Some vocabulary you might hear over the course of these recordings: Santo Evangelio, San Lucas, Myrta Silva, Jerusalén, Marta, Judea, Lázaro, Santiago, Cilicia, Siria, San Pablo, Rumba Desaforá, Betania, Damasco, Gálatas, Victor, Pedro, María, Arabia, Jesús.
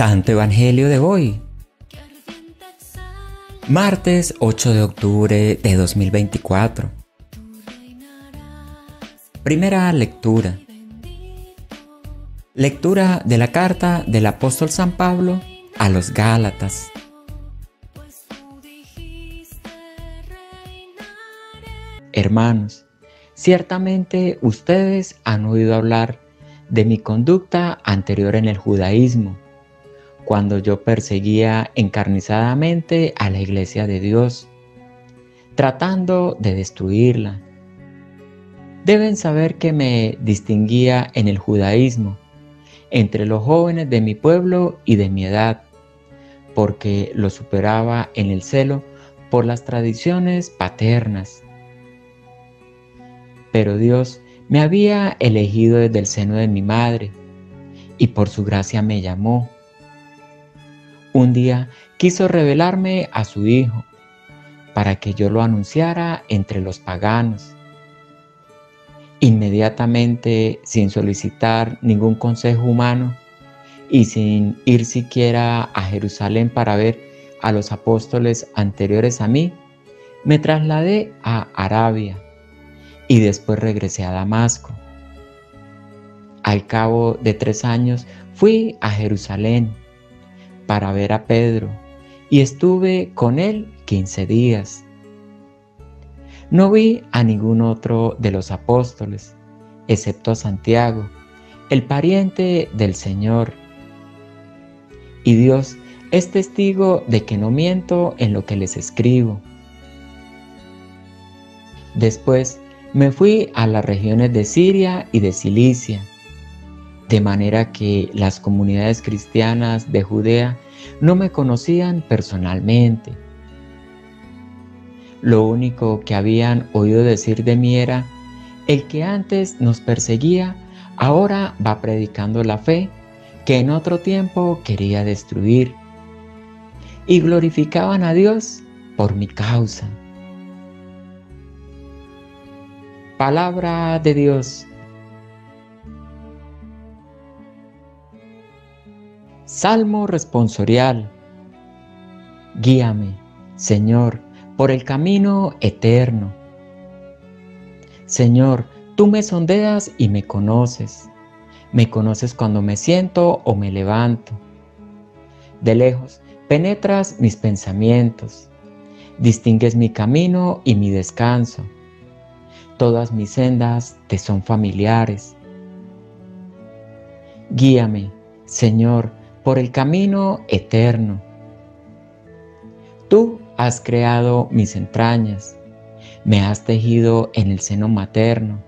Santo Evangelio de hoy, martes 8 de octubre de 2024. Primera lectura. Lectura de la carta del apóstol San Pablo a los Gálatas. Hermanos, ciertamente ustedes han oído hablar de mi conducta anterior en el judaísmo, cuando yo perseguía encarnizadamente a la Iglesia de Dios, tratando de destruirla. Deben saber que me distinguía en el judaísmo, entre los jóvenes de mi pueblo y de mi edad, porque los superaba en el celo por las tradiciones paternas. Pero Dios me había elegido desde el seno de mi madre, y por su gracia me llamó. Un día quiso revelarme a su Hijo, para que yo lo anunciara entre los paganos. Inmediatamente, sin solicitar ningún consejo humano, y sin ir siquiera a Jerusalén para ver a los apóstoles anteriores a mí, me trasladé a Arabia, y después regresé a Damasco. Al cabo de 3 años fui a Jerusalén para ver a Pedro y estuve con él 15 días. No vi a ningún otro de los apóstoles, excepto a Santiago, el pariente del Señor. Y Dios es testigo de que no miento en lo que les escribo. Después me fui a las regiones de Siria y de Cilicia, de manera que las comunidades cristianas de Judea no me conocían personalmente. Lo único que habían oído decir de mí era: el que antes nos perseguía, ahora va predicando la fe que en otro tiempo quería destruir. Y glorificaban a Dios por mi causa. Palabra de Dios. Salmo responsorial. Guíame, Señor, por el camino eterno. Señor, tú me sondeas y me conoces. Me conoces cuando me siento o me levanto. De lejos penetras mis pensamientos. Distingues mi camino y mi descanso. Todas mis sendas te son familiares. Guíame, Señor, por el camino eterno. Tú has creado mis entrañas, me has tejido en el seno materno.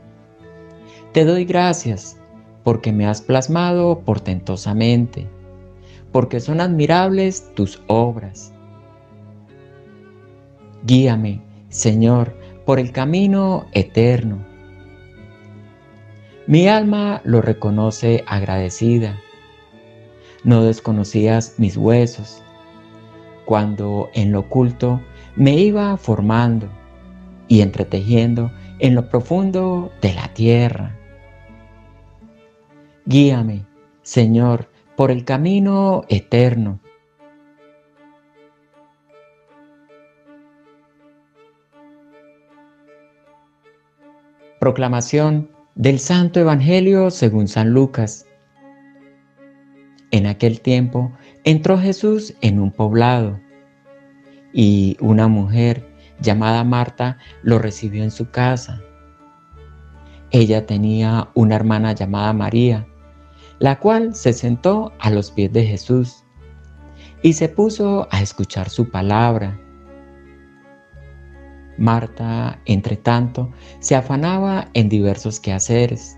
Te doy gracias porque me has plasmado portentosamente, porque son admirables tus obras. Guíame, Señor, por el camino eterno. Mi alma lo reconoce agradecida. No desconocías mis huesos, cuando en lo oculto me iba formando y entretejiendo en lo profundo de la tierra. Guíame, Señor, por el camino eterno. Proclamación del Santo Evangelio según San Lucas. En aquel tiempo entró Jesús en un poblado, y una mujer llamada Marta lo recibió en su casa. Ella tenía una hermana llamada María, la cual se sentó a los pies de Jesús y se puso a escuchar su palabra. Marta, entre tanto, se afanaba en diversos quehaceres,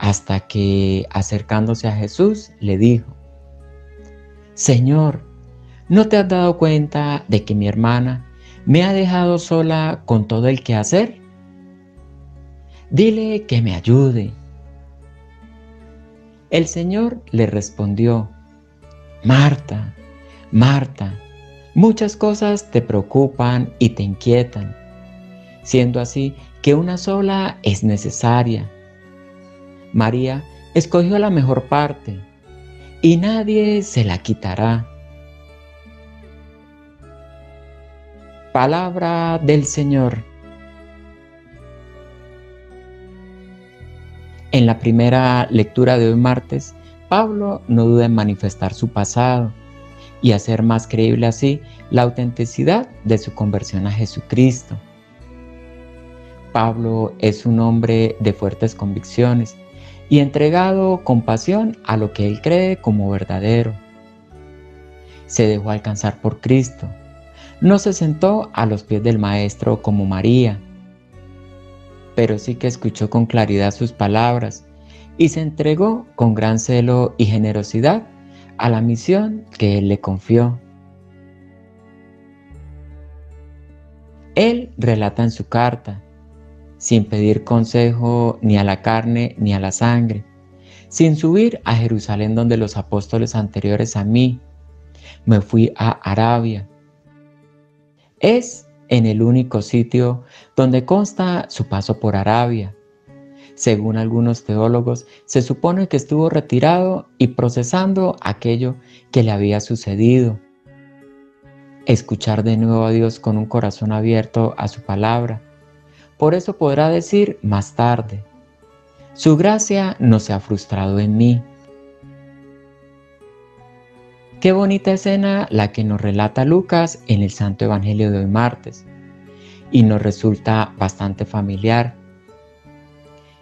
hasta que, acercándose a Jesús, le dijo: Señor, ¿no te has dado cuenta de que mi hermana me ha dejado sola con todo el quehacer? Dile que me ayude. El Señor le respondió: Marta, Marta, muchas cosas te preocupan y te inquietan, siendo así que una sola es necesaria. María escogió la mejor parte, y nadie se la quitará. Palabra del Señor. En la primera lectura de hoy martes, Pablo no duda en manifestar su pasado y hacer más creíble así la autenticidad de su conversión a Jesucristo. Pablo es un hombre de fuertes convicciones y entregado con pasión a lo que él cree como verdadero. Se dejó alcanzar por Cristo. No se sentó a los pies del Maestro como María, pero sí que escuchó con claridad sus palabras y se entregó con gran celo y generosidad a la misión que él le confió. Él relata en su carta, sin pedir consejo ni a la carne ni a la sangre, sin subir a Jerusalén donde los apóstoles anteriores a mí, me fui a Arabia. Es en el único sitio donde consta su paso por Arabia. Según algunos teólogos, se supone que estuvo retirado y procesando aquello que le había sucedido. Escuchar de nuevo a Dios con un corazón abierto a su palabra. Por eso podrá decir más tarde, su gracia no se ha frustrado en mí. Qué bonita escena la que nos relata Lucas en el Santo Evangelio de hoy martes, y nos resulta bastante familiar.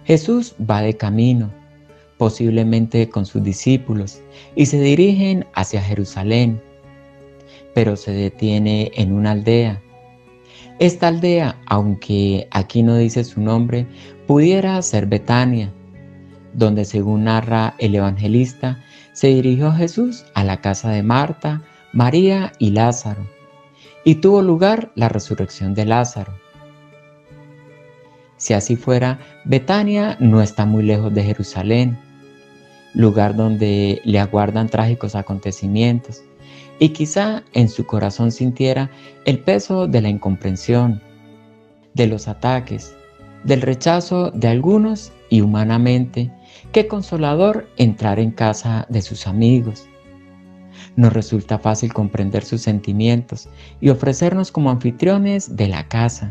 Jesús va de camino, posiblemente con sus discípulos, y se dirigen hacia Jerusalén, pero se detiene en una aldea. Esta aldea, aunque aquí no dice su nombre, pudiera ser Betania, donde según narra el evangelista, se dirigió Jesús a la casa de Marta, María y Lázaro, y tuvo lugar la resurrección de Lázaro. Si así fuera, Betania no está muy lejos de Jerusalén, lugar donde le aguardan trágicos acontecimientos, y quizá en su corazón sintiera el peso de la incomprensión, de los ataques, del rechazo de algunos y humanamente, qué consolador entrar en casa de sus amigos. Nos resulta fácil comprender sus sentimientos y ofrecernos como anfitriones de la casa.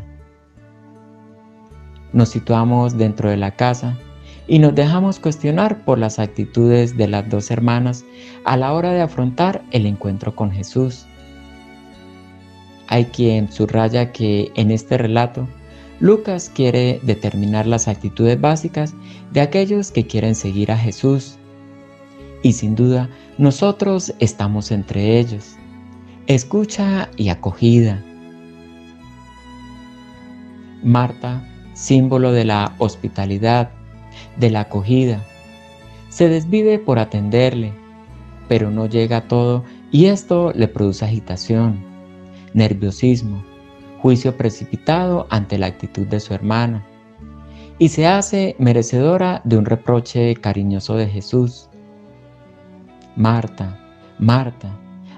Nos situamos dentro de la casa y nos dejamos cuestionar por las actitudes de las dos hermanas a la hora de afrontar el encuentro con Jesús. Hay quien subraya que en este relato Lucas quiere determinar las actitudes básicas de aquellos que quieren seguir a Jesús. Y sin duda, nosotros estamos entre ellos. Escucha y acogida. Marta, símbolo de la hospitalidad, de la acogida, se desvive por atenderle, pero no llega a todo y esto le produce agitación, nerviosismo, juicio precipitado ante la actitud de su hermana, y se hace merecedora de un reproche cariñoso de Jesús. Marta, Marta,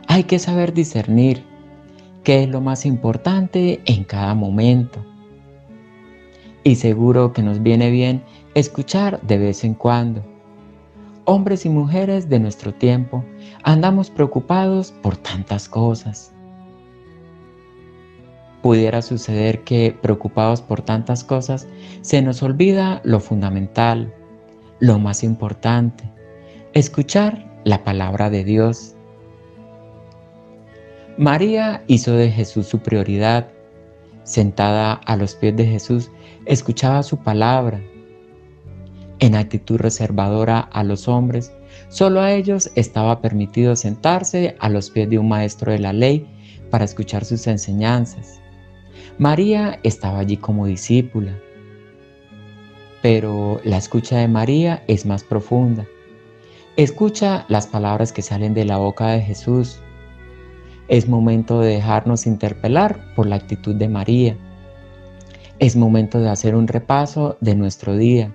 hay que saber discernir qué es lo más importante en cada momento. Y seguro que nos viene bien escuchar de vez en cuando. Hombres y mujeres de nuestro tiempo andamos preocupados por tantas cosas. Pudiera suceder que, preocupados por tantas cosas, se nos olvida lo fundamental, lo más importante, escuchar la palabra de Dios. María hizo de Jesús su prioridad. Sentada a los pies de Jesús, escuchaba su palabra. En actitud reservadora a los hombres, solo a ellos estaba permitido sentarse a los pies de un maestro de la ley para escuchar sus enseñanzas. María estaba allí como discípula, pero la escucha de María es más profunda. Escucha las palabras que salen de la boca de Jesús. Es momento de dejarnos interpelar por la actitud de María. Es momento de hacer un repaso de nuestro día,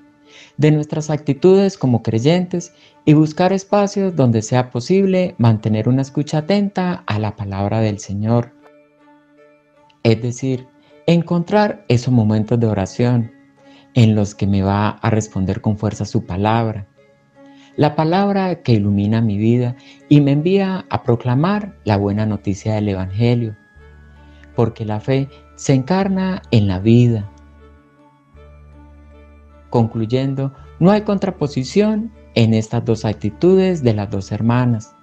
de nuestras actitudes como creyentes y buscar espacios donde sea posible mantener una escucha atenta a la palabra del Señor. Es decir, encontrar esos momentos de oración en los que me va a responder con fuerza su palabra, la palabra que ilumina mi vida y me envía a proclamar la buena noticia del Evangelio, porque la fe se encarna en la vida. Concluyendo, no hay contraposición en estas dos actitudes de las dos hermanas.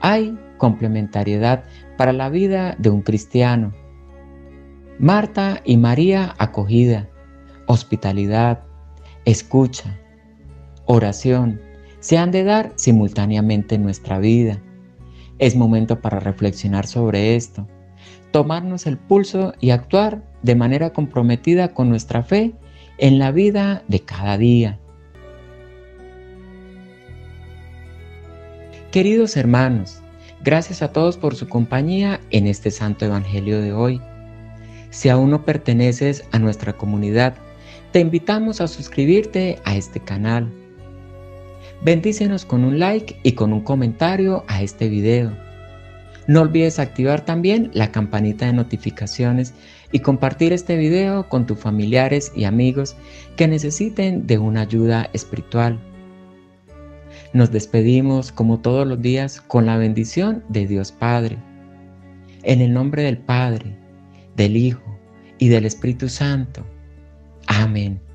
Hay complementariedad para la vida de un cristiano. Marta y María: acogida, hospitalidad, escucha, oración, se han de dar simultáneamente en nuestra vida. Es momento para reflexionar sobre esto, tomarnos el pulso y actuar de manera comprometida con nuestra fe en la vida de cada día. Queridos hermanos, gracias a todos por su compañía en este Santo Evangelio de hoy. Si aún no perteneces a nuestra comunidad, te invitamos a suscribirte a este canal. Bendícenos con un like y con un comentario a este video. No olvides activar también la campanita de notificaciones y compartir este video con tus familiares y amigos que necesiten de una ayuda espiritual. Nos despedimos como todos los días con la bendición de Dios Padre. En el nombre del Padre, del Hijo y del Espíritu Santo. Amén.